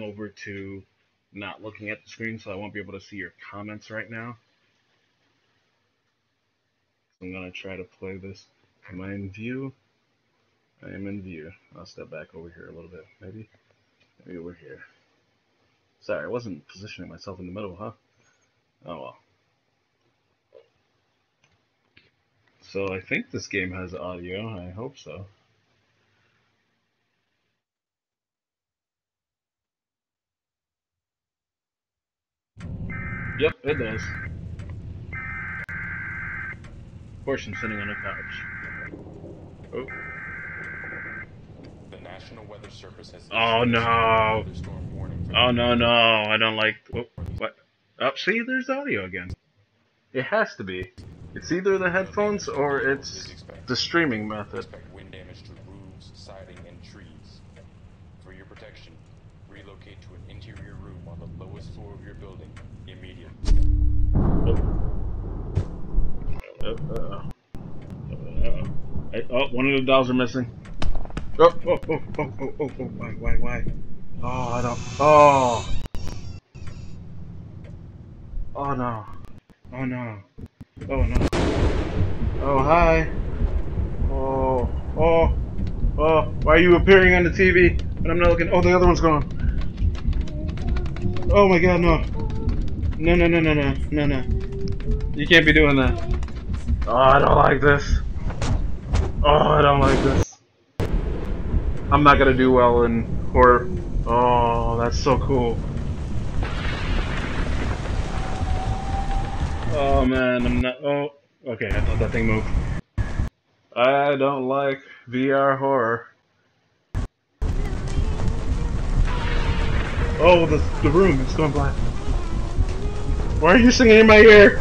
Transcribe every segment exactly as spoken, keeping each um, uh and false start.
over to not looking at the screen, so I won't be able to see your comments right now. I'm going to try to play this. Am I in view? I am in view. I'll step back over here a little bit, maybe. Maybe we're here. Sorry, I wasn't positioning myself in the middle, huh? Oh, well. So I think this game has audio. I hope so. Yep, it does. Of course, I'm sitting on a couch. Oh. The National Weather Service has. Oh no! Oh no no! I don't like. Oh, what? Up, oh, see, there's audio again. It has to be. It's either the headphones or it's the streaming method. Expect wind damage to roofs, siding, and trees. For your protection, relocate to an interior room on the lowest floor of your building immediately. Oh. Uh-oh. Uh-oh. Uh-oh. I, oh, one of the dolls are missing. Oh, oh, oh, oh, oh, oh, oh, why, why, why? Oh, I don't. Oh! Oh, no. Oh, no. Oh, no. Oh, hi. Oh, oh, oh. Why are you appearing on the T V? And I'm not looking. Oh, the other one's gone. Oh, my God, no. No, no, no, no, no, no, no. You can't be doing that. Oh, I don't like this. Oh, I don't like this. I'm not gonna do well in horror. Oh, that's so cool. Oh man, I'm not. Oh, okay, I thought that thing moved. I don't like V R horror. Oh, the, the room, it's going black. Why are you singing in my ear?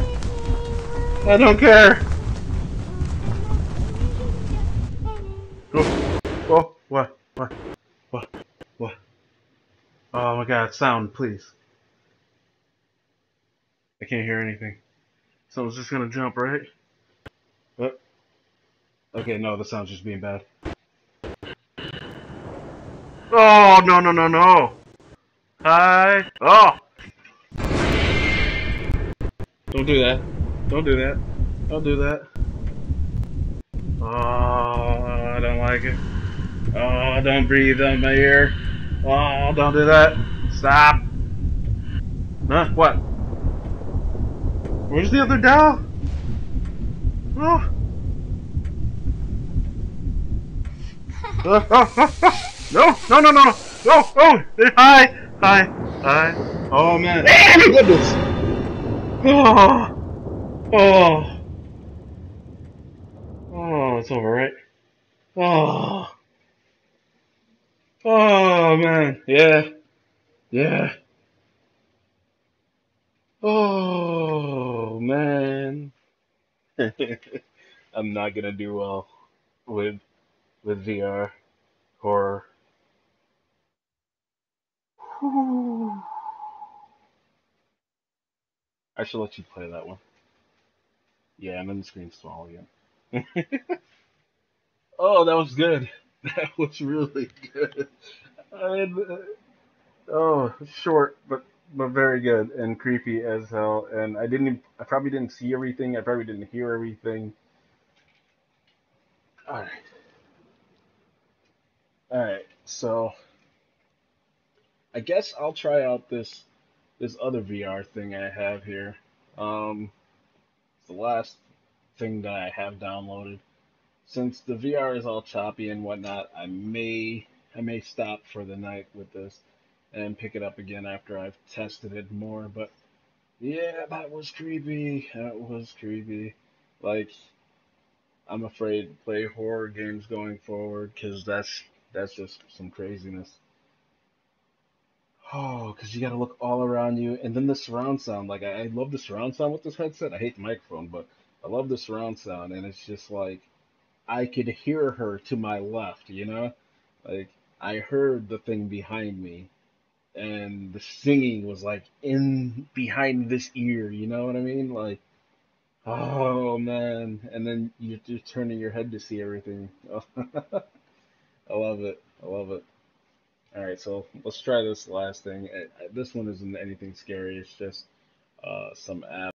I don't care. Oh, oh, what, what, what, what? Oh my God! Sound, please. I can't hear anything. Someone's just gonna jump, right? What? Okay, no, the sound's just being bad. Oh no no no no! Hi! Oh! Don't do that. Don't do that. Don't do that. Oh, I don't like it. Oh, don't breathe on my ear. Oh, don't do that. Stop. Huh? What? Where's the other doll? Oh. Oh, oh, oh, oh. No, no, no, no, no. Oh, oh. Hi. Hi. Hi. Oh, man. Hey, my goodness. Oh. Oh, oh, it's over, right? Oh, oh man, yeah, yeah. Oh man, I'm not gonna do well with with V R horror. Whew. I should let you play that one. Yeah, I'm in the screen small again. Oh, that was good. That was really good. I had, uh, oh, short, but but very good and creepy as hell. And I didn't. Even, I probably didn't see everything. I probably didn't hear everything. All right. All right. So I guess I'll try out this this other V R thing I have here. Um. The last thing that I have downloaded. Since the V R is all choppy and whatnot, I may I may stop for the night with this and pick it up again after I've tested it more. But yeah, that was creepy. That was creepy. Like, I'm afraid to play horror games going forward because that's that's just some craziness. Oh, because you got to look all around you. And then the surround sound. Like, I, I love the surround sound with this headset. I hate the microphone, but I love the surround sound. And it's just like, I could hear her to my left, you know? Like, I heard the thing behind me. And the singing was, like, in behind this ear, you know what I mean? Like, oh, man. And then you're, you're turning your head to see everything. I love it. I love it. All right, so let's try this last thing. This one isn't anything scary. It's just uh, some app.